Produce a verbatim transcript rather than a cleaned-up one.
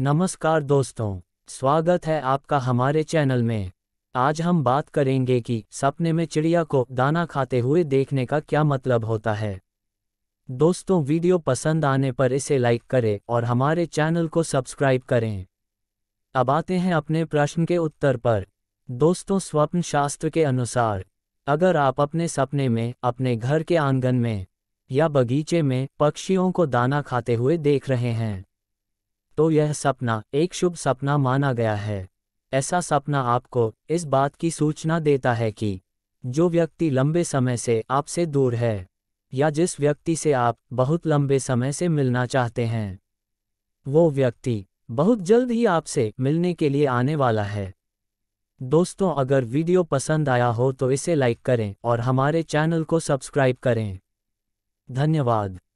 नमस्कार दोस्तों, स्वागत है आपका हमारे चैनल में। आज हम बात करेंगे कि सपने में चिड़िया को दाना खाते हुए देखने का क्या मतलब होता है। दोस्तों, वीडियो पसंद आने पर इसे लाइक करें और हमारे चैनल को सब्सक्राइब करें। अब आते हैं अपने प्रश्न के उत्तर पर। दोस्तों, स्वप्न शास्त्र के अनुसार अगर आप अपने सपने में अपने घर के आंगन में या बगीचे में पक्षियों को दाना खाते हुए देख रहे हैं तो यह सपना एक शुभ सपना माना गया है। ऐसा सपना आपको इस बात की सूचना देता है कि जो व्यक्ति लंबे समय से आपसे दूर है या जिस व्यक्ति से आप बहुत लंबे समय से मिलना चाहते हैं वो व्यक्ति बहुत जल्द ही आपसे मिलने के लिए आने वाला है। दोस्तों, अगर वीडियो पसंद आया हो तो इसे लाइक करें और हमारे चैनल को सब्सक्राइब करें। धन्यवाद।